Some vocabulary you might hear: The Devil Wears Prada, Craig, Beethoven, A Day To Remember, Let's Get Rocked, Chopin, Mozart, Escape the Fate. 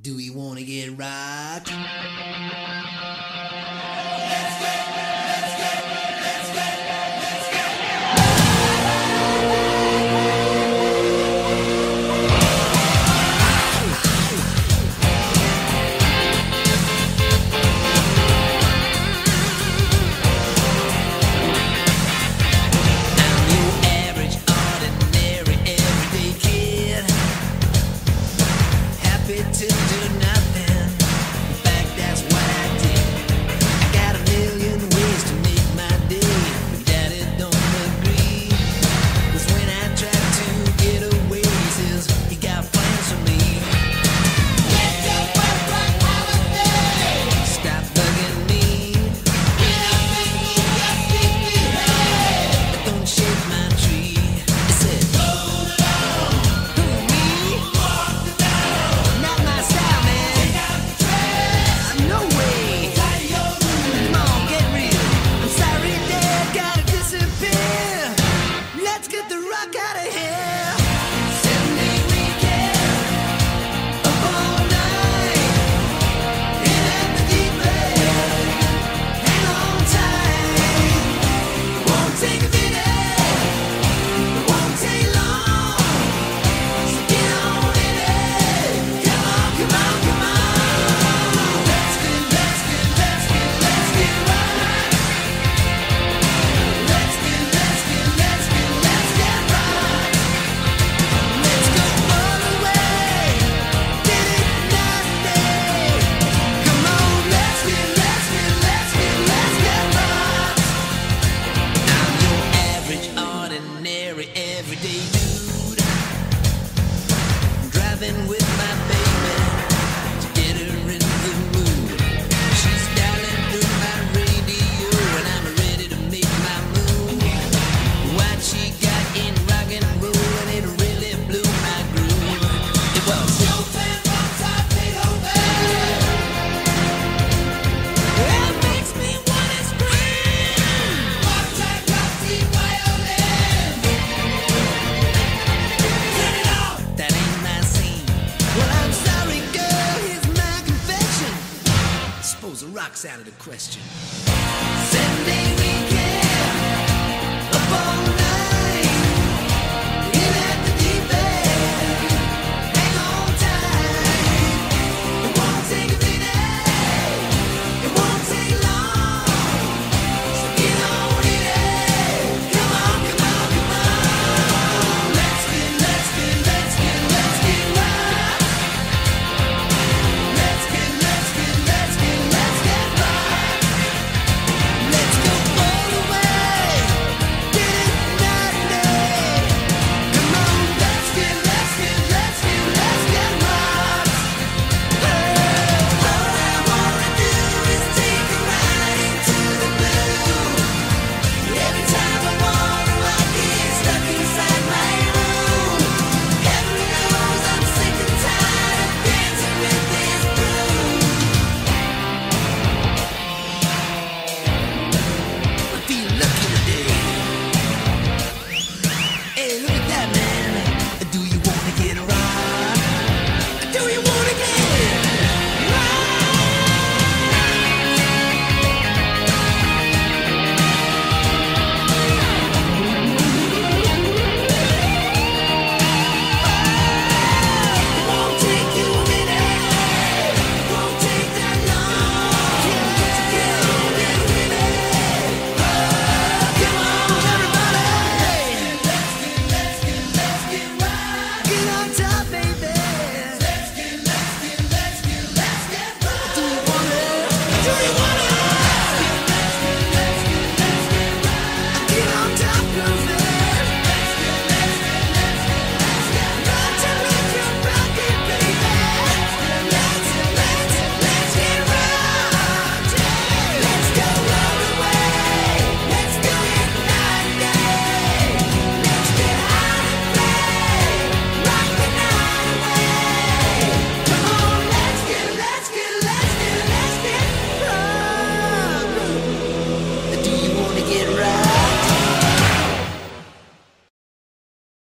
Do we want to get rocked? Everyday dude, driving with my baby to get her in the mood. She's dialing through my radio and I'm ready to make my move. What she got in rock and roll and it really blew my groove. It was Chopin, Mozart, Beethoven. It makes me wanna scream. Mozart, Beethoven, violin. Suppose a rock's out of the question. Someday we